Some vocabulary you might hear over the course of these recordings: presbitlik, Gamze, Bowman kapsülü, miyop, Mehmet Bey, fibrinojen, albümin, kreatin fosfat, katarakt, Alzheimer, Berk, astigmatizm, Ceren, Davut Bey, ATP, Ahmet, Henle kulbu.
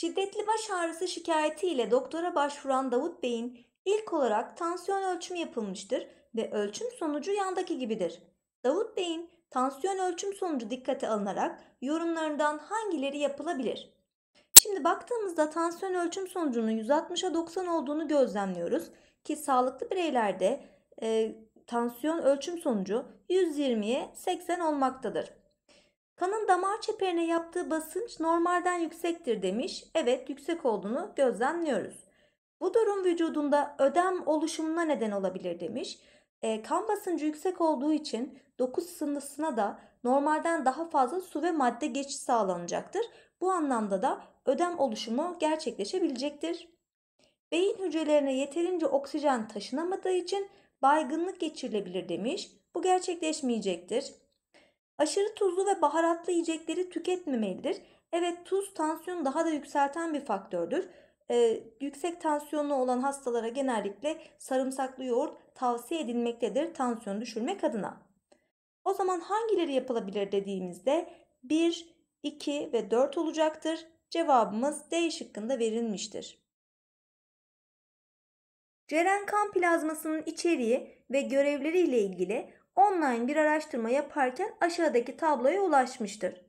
Şiddetli baş ağrısı şikayetiyle doktora başvuran Davut Bey'in ilk olarak tansiyon ölçümü yapılmıştır ve ölçüm sonucu yandaki gibidir. Davut Bey'in tansiyon ölçüm sonucu dikkate alınarak yorumlarından hangileri yapılabilir? Şimdi baktığımızda tansiyon ölçüm sonucunun 160'a 90 olduğunu gözlemliyoruz ki sağlıklı bireylerde tansiyon ölçüm sonucu 120'ye 80 olmaktadır. Kanın damar çeperine yaptığı basınç normalden yüksektir demiş. Evet, yüksek olduğunu gözlemliyoruz. Bu durum vücudunda ödem oluşumuna neden olabilir demiş. Kan basıncı yüksek olduğu için doku sıvısına da normalden daha fazla su ve madde geçişi sağlanacaktır. Bu anlamda da ödem oluşumu gerçekleşebilecektir. Beyin hücrelerine yeterince oksijen taşınamadığı için baygınlık geçirilebilir demiş. Bu gerçekleşmeyecektir. Aşırı tuzlu ve baharatlı yiyecekleri tüketmemelidir. Evet, tuz tansiyonu daha da yükselten bir faktördür. Yüksek tansiyonlu olan hastalara genellikle sarımsaklı yoğurt tavsiye edilmektedir tansiyonu düşürmek adına. O zaman hangileri yapılabilir dediğimizde 1, 2 ve 4 olacaktır. Cevabımız D şıkkında verilmiştir. Ceren kan plazmasının içeriği ve görevleri ile ilgili online bir araştırma yaparken aşağıdaki tabloya ulaşmıştır.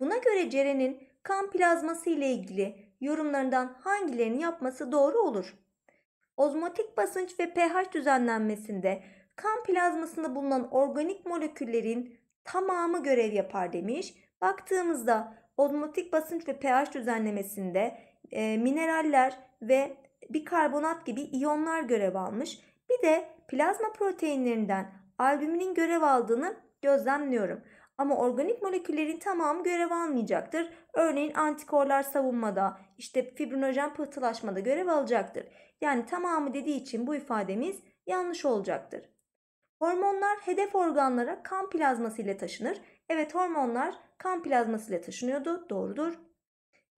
Buna göre Ceren'in kan plazması ile ilgili yorumlarından hangilerini yapması doğru olur? Ozmotik basınç ve pH düzenlenmesinde kan plazmasında bulunan organik moleküllerin tamamı görev yapar demiş. Baktığımızda ozmotik basınç ve pH düzenlemesinde mineraller ve bikarbonat gibi iyonlar görev almış. Bir de plazma proteinlerinden albüminin görev aldığını gözlemliyorum. Ama organik moleküllerin tamamı görev almayacaktır. Örneğin antikorlar savunmada, işte fibrinojen pıhtılaşmada görev alacaktır. Yani tamamı dediği için bu ifademiz yanlış olacaktır. Hormonlar hedef organlara kan plazması ile taşınır. Evet, hormonlar kan plazması ile taşınıyordu. Doğrudur.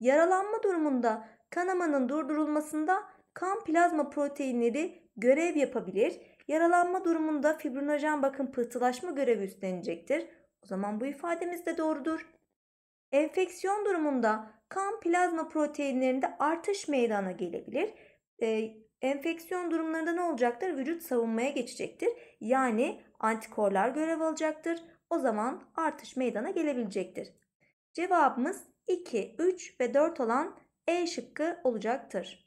Yaralanma durumunda kanamanın durdurulmasında kan plazma proteinleri görev yapabilir. Yaralanma durumunda fibrinojen pıhtılaşma görevi üstlenecektir. O zaman bu ifademiz de doğrudur. Enfeksiyon durumunda kan plazma proteinlerinde artış meydana gelebilir. Enfeksiyon durumlarında ne olacaktır? Vücut savunmaya geçecektir. Yani antikorlar görev alacaktır. O zaman artış meydana gelebilecektir. Cevabımız 2, 3 ve 4 olan E şıkkı olacaktır.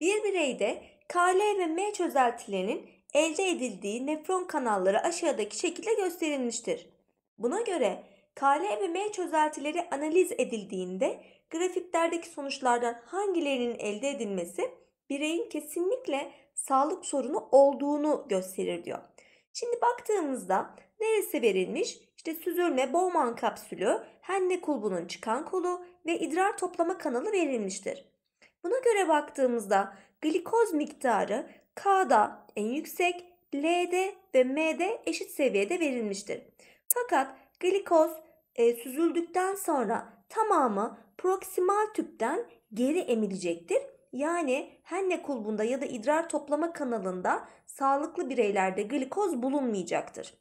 Bir bireyde KL ve M çözeltilerinin elde edildiği nefron kanalları aşağıdaki şekilde gösterilmiştir. Buna göre KL ve M çözeltileri analiz edildiğinde grafiklerdeki sonuçlardan hangilerinin elde edilmesi bireyin kesinlikle sağlık sorunu olduğunu gösterir diyor. Şimdi baktığımızda neresi verilmiş? İşte süzülme, Bowman kapsülü, Henle kulbunun çıkan kolu ve idrar toplama kanalı verilmiştir. Buna göre baktığımızda glikoz miktarı K'da en yüksek, L'de ve M'de eşit seviyede verilmiştir. Fakat glikoz süzüldükten sonra tamamı proksimal tüpten geri emilecektir. Yani Henle kulbunda ya da idrar toplama kanalında sağlıklı bireylerde glikoz bulunmayacaktır.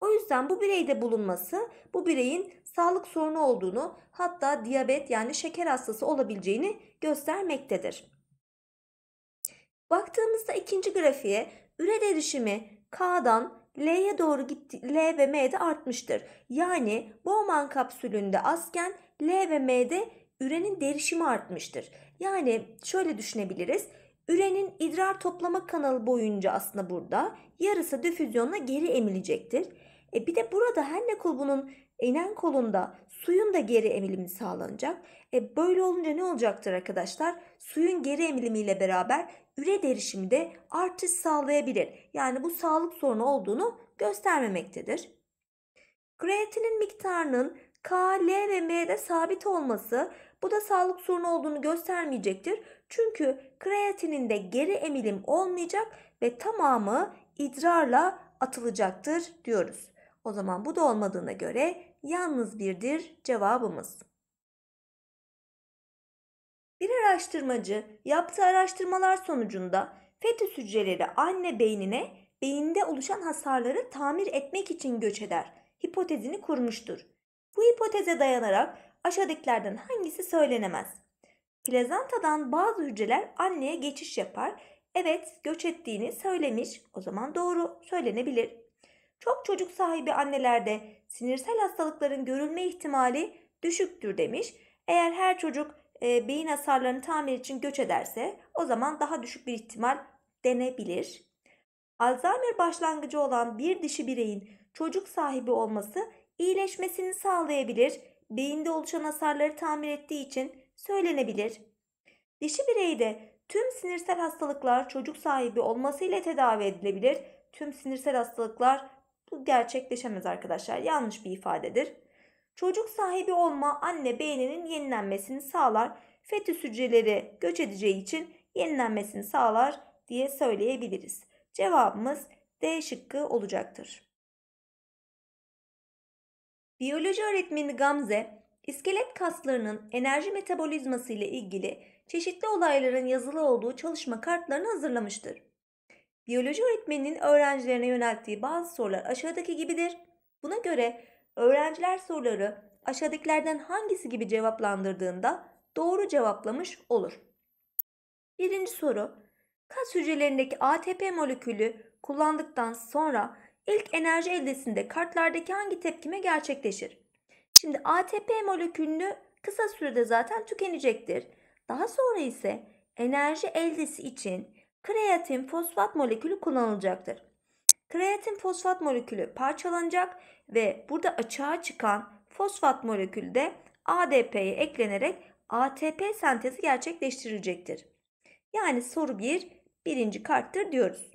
O yüzden bu bireyde bulunması bu bireyin sağlık sorunu olduğunu, hatta diyabet yani şeker hastası olabileceğini göstermektedir. Baktığımızda ikinci grafiğe üre derişimi K'dan L'ye doğru gitti, L ve M'de artmıştır. Yani Bowman kapsülünde azken L ve M'de ürenin derişimi artmıştır. Yani şöyle düşünebiliriz. Ürenin idrar toplama kanalı boyunca aslında burada yarısı difüzyonla geri emilecektir. Bir de burada Henle kulbunun inen kolunda suyun da geri emilimi sağlanacak. Böyle olunca ne olacaktır arkadaşlar? Suyun geri emilimiyle beraber üre derişimi de artış sağlayabilir. Yani bu sağlık sorunu olduğunu göstermemektedir. Kreatinin miktarının K, L ve M'de sabit olması bu da sağlık sorunu olduğunu göstermeyecektir. Çünkü kreatinin de geri emilim olmayacak ve tamamı idrarla atılacaktır diyoruz. O zaman bu da olmadığına göre yalnız birdir cevabımız. Bir araştırmacı yaptığı araştırmalar sonucunda fetüs hücreleri anne beynine beyinde oluşan hasarları tamir etmek için göç eder hipotezini kurmuştur. Bu hipoteze dayanarak aşağıdakilerden hangisi söylenemez? Plazantadan bazı hücreler anneye geçiş yapar. Evet, göç ettiğini söylemiş. O zaman doğru söylenebilir. Çok çocuk sahibi annelerde sinirsel hastalıkların görülme ihtimali düşüktür demiş. Eğer her çocuk beyin hasarlarını tamir için göç ederse o zaman daha düşük bir ihtimal denebilir. Alzheimer başlangıcı olan bir dişi bireyin çocuk sahibi olması iyileşmesini sağlayabilir. Beyinde oluşan hasarları tamir ettiği için söylenebilir. Dişi bireyde tüm sinirsel hastalıklar çocuk sahibi olmasıyla tedavi edilebilir. Tüm sinirsel hastalıklar bu gerçekleşemez arkadaşlar. Yanlış bir ifadedir. Çocuk sahibi olma anne beyninin yenilenmesini sağlar. Fetüs hücreleri göç edeceği için yenilenmesini sağlar diye söyleyebiliriz. Cevabımız D şıkkı olacaktır. Biyoloji öğretmeni Gamze, iskelet kaslarının enerji metabolizması ile ilgili çeşitli olayların yazılı olduğu çalışma kartlarını hazırlamıştır. Biyoloji öğretmeninin öğrencilerine yönelttiği bazı sorular aşağıdaki gibidir. Buna göre öğrenciler soruları aşağıdakilerden hangisi gibi cevaplandırdığında doğru cevaplamış olur. Birinci soru, kas hücrelerindeki ATP molekülü kullandıktan sonra ilk enerji eldesinde kartlardaki hangi tepkime gerçekleşir? Şimdi ATP molekülü kısa sürede zaten tükenecektir. Daha sonra ise enerji eldesi için kreatin fosfat molekülü kullanılacaktır. Kreatin fosfat molekülü parçalanacak ve burada açığa çıkan fosfat molekülü de ADP'ye eklenerek ATP sentezi gerçekleştirilecektir. Yani soru 1 birinci karttır diyoruz.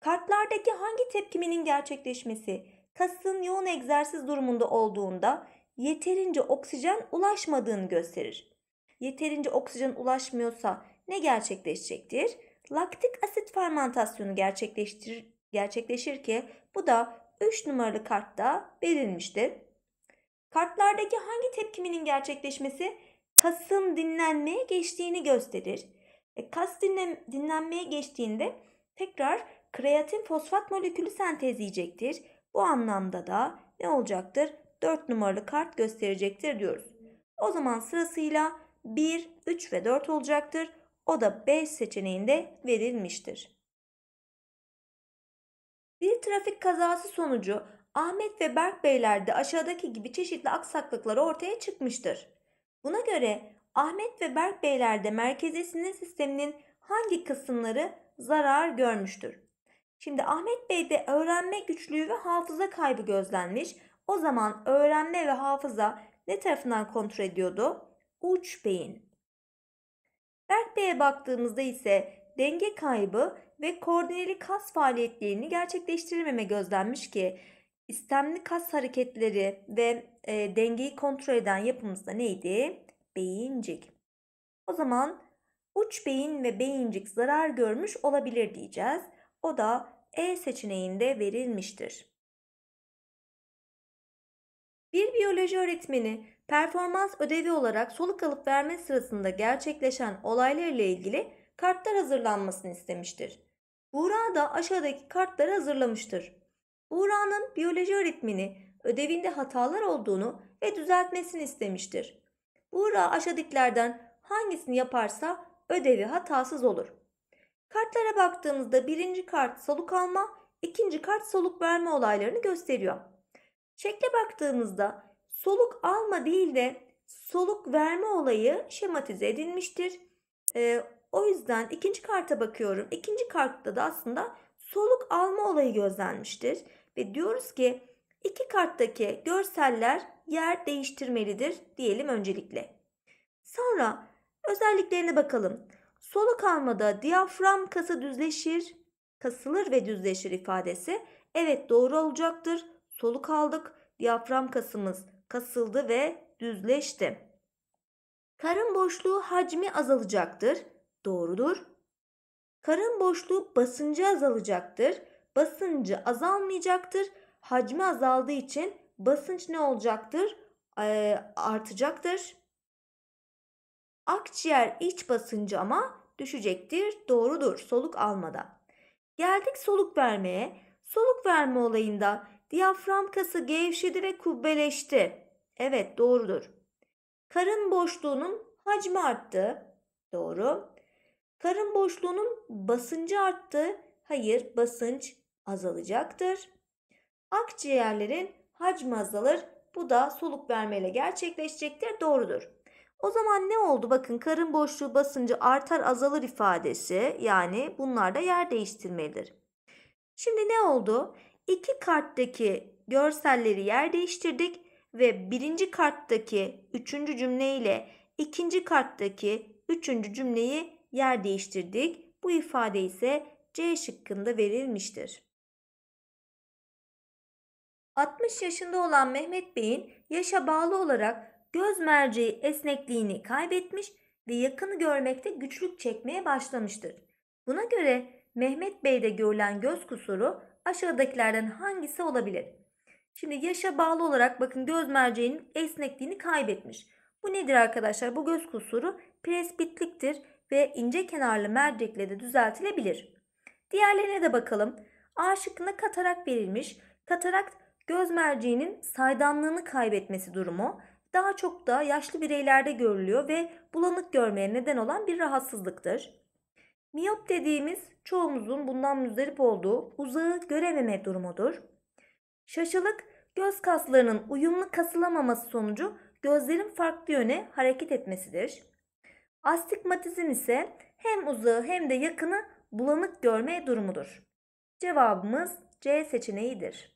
Kartlardaki hangi tepkimenin gerçekleşmesi kasın yoğun egzersiz durumunda olduğunda yeterince oksijen ulaşmadığını gösterir. Yeterince oksijen ulaşmıyorsa ne gerçekleşecektir? Laktik asit fermentasyonu gerçekleşir ki bu da 3 numaralı kartta verilmiştir. Kartlardaki hangi tepkimenin gerçekleşmesi kasın dinlenmeye geçtiğini gösterir. Kas dinlenmeye geçtiğinde tekrar kreatin fosfat molekülü sentezleyecektir. Bu anlamda da ne olacaktır? 4 numaralı kart gösterecektir diyoruz. O zaman sırasıyla 1, 3 ve 4 olacaktır. O da 5 seçeneğinde verilmiştir. Bir trafik kazası sonucu Ahmet ve Berk beylerde aşağıdaki gibi çeşitli aksaklıklar ortaya çıkmıştır. Buna göre Ahmet ve Berk beylerde merkezi sinir sisteminin hangi kısımları zarar görmüştür? Şimdi Ahmet Bey'de öğrenme güçlüğü ve hafıza kaybı gözlenmiş. O zaman öğrenme ve hafıza ne tarafından kontrol ediyordu? Uç beyin. Berk Bey'e baktığımızda ise denge kaybı ve koordineli kas faaliyetlerini gerçekleştirilmeme gözlenmiş ki istemli kas hareketleri ve dengeyi kontrol eden yapımızda neydi? Beyincik. O zaman uç beyin ve beyincik zarar görmüş olabilir diyeceğiz. O da E seçeneğinde verilmiştir. Bir biyoloji öğretmeni performans ödevi olarak soluk alıp verme sırasında gerçekleşen olaylarla ilgili kartlar hazırlanmasını istemiştir. Buğra da aşağıdaki kartları hazırlamıştır. Buğra'nın biyoloji öğretmeni ödevinde hatalar olduğunu ve düzeltmesini istemiştir. Buğra aşağıdakilerden hangisini yaparsa ödevi hatasız olur. Kartlara baktığımızda birinci kart soluk alma, ikinci kart soluk verme olaylarını gösteriyor. Şekle baktığımızda soluk alma değil de soluk verme olayı şematize edilmiştir. O yüzden ikinci karta bakıyorum. İkinci kartta da aslında soluk alma olayı gözlenmiştir. Ve diyoruz ki iki karttaki görseller yer değiştirmelidir diyelim öncelikle. Sonra özelliklerine bakalım. Soluk almada diyafram kası düzleşir, kasılır ve düzleşir ifadesi. Evet doğru olacaktır. Soluk aldık, diyafram kasımız kasıldı ve düzleşti. Karın boşluğu hacmi azalacaktır. Doğrudur. Karın boşluğu basıncı azalacaktır. Basıncı azalmayacaktır. Hacmi azaldığı için basınç ne olacaktır? Artacaktır. Akciğer iç basıncı ama düşecektir. Doğrudur soluk almada. Geldik soluk vermeye. Soluk verme olayında diyafram kası gevşedi ve kubbeleşti. Evet doğrudur. Karın boşluğunun hacmi arttı. Doğru. Karın boşluğunun basıncı arttı. Hayır, basınç azalacaktır. Akciğerlerin hacmi azalır. Bu da soluk vermeyle gerçekleşecektir. Doğrudur. O zaman ne oldu? Bakın, karın boşluğu basıncı artar azalır ifadesi, yani bunlar da yer değiştirmelidir. Şimdi ne oldu? İki karttaki görselleri yer değiştirdik ve birinci karttaki üçüncü cümle ile ikinci karttaki üçüncü cümleyi yer değiştirdik. Bu ifade ise C şıkkında verilmiştir. 60 yaşında olan Mehmet Bey'in yaşa bağlı olarak göz merceği esnekliğini kaybetmiş ve yakını görmekte güçlük çekmeye başlamıştır. Buna göre Mehmet Bey'de görülen göz kusuru aşağıdakilerden hangisi olabilir? Şimdi yaşa bağlı olarak bakın göz merceğinin esnekliğini kaybetmiş. Bu nedir arkadaşlar? Bu göz kusuru presbitliktir ve ince kenarlı mercekle de düzeltilebilir. Diğerlerine de bakalım. A şıkkında katarak verilmiş. Katarakt göz merceğinin saydamlığını kaybetmesi durumu. Daha çok da yaşlı bireylerde görülüyor ve bulanık görmeye neden olan bir rahatsızlıktır. Miyop dediğimiz çoğumuzun bundan müzdarip olduğu uzağı görememe durumudur. Şaşılık göz kaslarının uyumlu kasılamaması sonucu gözlerin farklı yöne hareket etmesidir. Astigmatizm ise hem uzağı hem de yakını bulanık görme durumudur. Cevabımız C seçeneğidir.